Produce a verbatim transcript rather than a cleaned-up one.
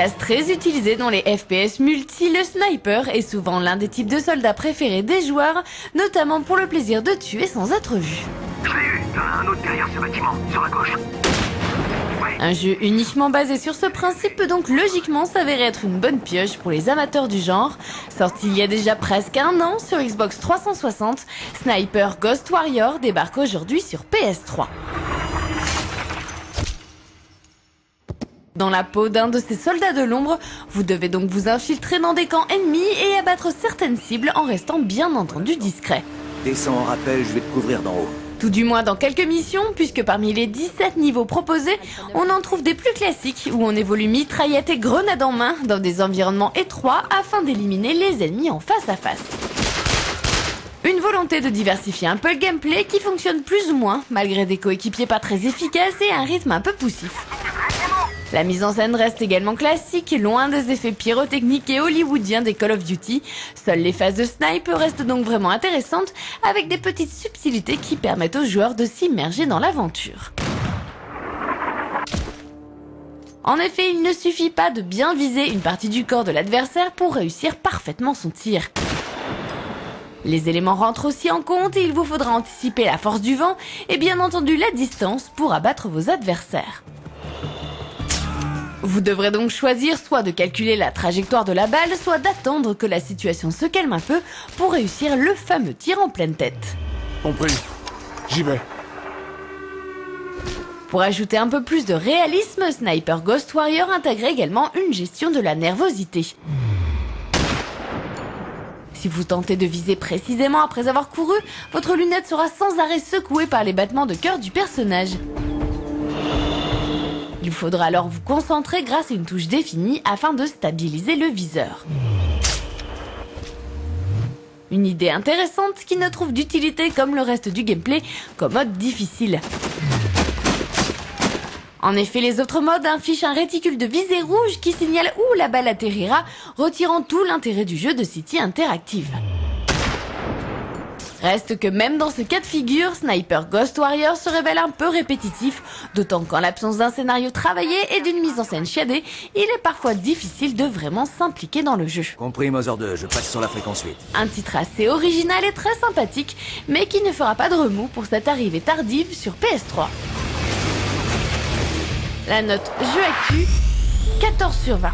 classe très utilisée dans les F P S multi, le sniper est souvent l'un des types de soldats préférés des joueurs, notamment pour le plaisir de tuer sans être vu. Je l'ai eu, un autre derrière ce bâtiment, sur la gauche. Un jeu uniquement basé sur ce principe peut donc logiquement s'avérer être une bonne pioche pour les amateurs du genre. Sorti il y a déjà presque un an sur Xbox trois cent soixante, Sniper Ghost Warrior débarque aujourd'hui sur P S trois. Dans la peau d'un de ces soldats de l'ombre, vous devez donc vous infiltrer dans des camps ennemis et abattre certaines cibles en restant bien entendu discret. Descends en rappel, je vais te couvrir d'en haut. Tout du moins dans quelques missions, puisque parmi les dix-sept niveaux proposés, on en trouve des plus classiques où on évolue mitraillette et grenade en main dans des environnements étroits afin d'éliminer les ennemis en face à face. Une volonté de diversifier un peu le gameplay qui fonctionne plus ou moins, malgré des coéquipiers pas très efficaces et un rythme un peu poussif. La mise en scène reste également classique, loin des effets pyrotechniques et hollywoodiens des Call of Duty. Seules les phases de snipe restent donc vraiment intéressantes, avec des petites subtilités qui permettent aux joueurs de s'immerger dans l'aventure. En effet, il ne suffit pas de bien viser une partie du corps de l'adversaire pour réussir parfaitement son tir. Les éléments rentrent aussi en compte et il vous faudra anticiper la force du vent et bien entendu la distance pour abattre vos adversaires. Vous devrez donc choisir soit de calculer la trajectoire de la balle, soit d'attendre que la situation se calme un peu pour réussir le fameux tir en pleine tête. Compris. J'y vais. Pour ajouter un peu plus de réalisme, Sniper Ghost Warrior intègre également une gestion de la nervosité. Si vous tentez de viser précisément après avoir couru, votre lunette sera sans arrêt secouée par les battements de cœur du personnage. Il faudra alors vous concentrer grâce à une touche définie afin de stabiliser le viseur. Une idée intéressante qui ne trouve d'utilité comme le reste du gameplay qu'au mode difficile. En effet, les autres modes affichent un réticule de visée rouge qui signale où la balle atterrira, retirant tout l'intérêt du jeu de City Interactive. Reste que même dans ce cas de figure, Sniper Ghost Warrior se révèle un peu répétitif, d'autant qu'en l'absence d'un scénario travaillé et d'une mise en scène chiadée, il est parfois difficile de vraiment s'impliquer dans le jeu. Compris, Mother deux, je passe sur la fréquence huit. Un titre assez original et très sympathique, mais qui ne fera pas de remous pour cette arrivée tardive sur P S trois. La note jeu actu, quatorze sur vingt.